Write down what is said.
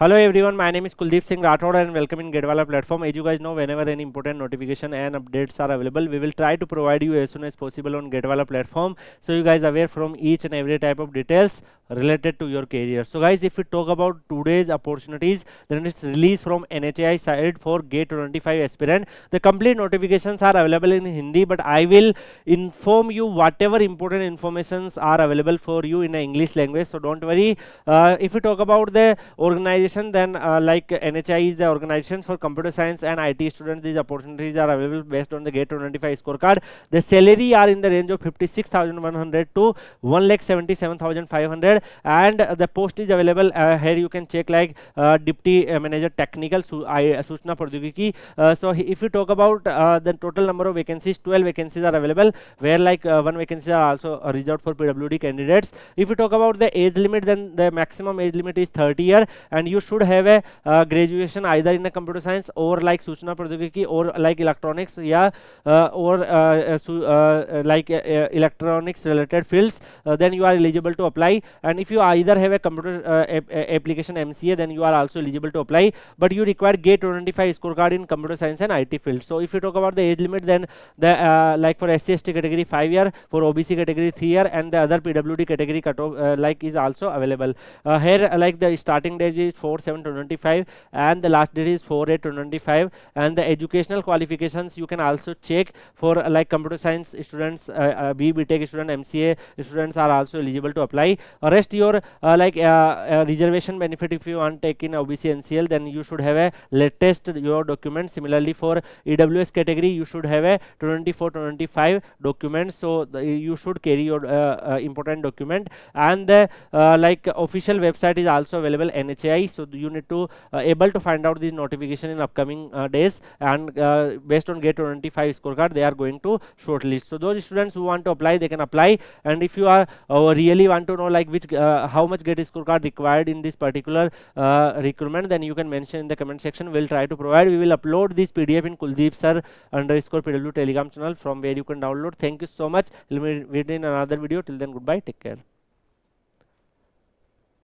Hello everyone, my name is Kuldeep Singh Rathore and welcome in GATE Wallah platform. As you guys know, whenever any important notification and updates are available, we will try to provide you as soon as possible on GATE Wallah platform, so you guys are aware from each and every type of details related to your career. So guys, if we talk about today's opportunities, then it's released from NHAI side for GATE 25 aspirant. The complete notifications are available in Hindi, but I will inform you whatever important informations are available for you in the English language, so don't worry. If we talk about the organization, then like NHAI is the organization for computer science and IT students. These opportunities are available based on the GATE 25 scorecard. The salary are in the range of 56,100 to 1,77,500, and the post is available here. You can check like Deputy Manager Technical Suchna Praudyogiki. So if you talk about the total number of vacancies, 12 vacancies are available, where like one vacancy are also reserved for PWD candidates. If you talk about the age limit, then the maximum age limit is 30 years, and you should have a graduation either in a computer science or like Suchna Praudyogiki or like electronics, yeah, electronics related fields. Then you are eligible to apply, and if you either have a computer application MCA, then you are also eligible to apply, but you require GATE 25 scorecard in computer science and IT field. So if you talk about the age limit, then the like for SCST category 5 year, for OBC category 3 year, and the other PWD category cutoff like is also available. Here like the starting date is 4/7/25 and the last date is 4/8/25, and the educational qualifications you can also check for like computer science students, BTech student, MCA students are also eligible to apply. Rest your reservation benefit, if you want take in OBC NCL, then you should have a latest your document. Similarly for EWS category, you should have a 24/25 document, so you should carry your important document, and the like official website is also available, NHAI. So you need to able to find out these notification in upcoming days, and based on GATE 25 scorecard they are going to shortlist. So those students who want to apply, they can apply. And if you are really want to know like which how much GATE scorecard required in this particular recruitment, then you can mention in the comment section. We'll try to provide. We will upload this PDF in Kuldeep Sir _PW Telegram channel, from where you can download. Thank you so much. We'll meet in another video. Till then, goodbye. Take care.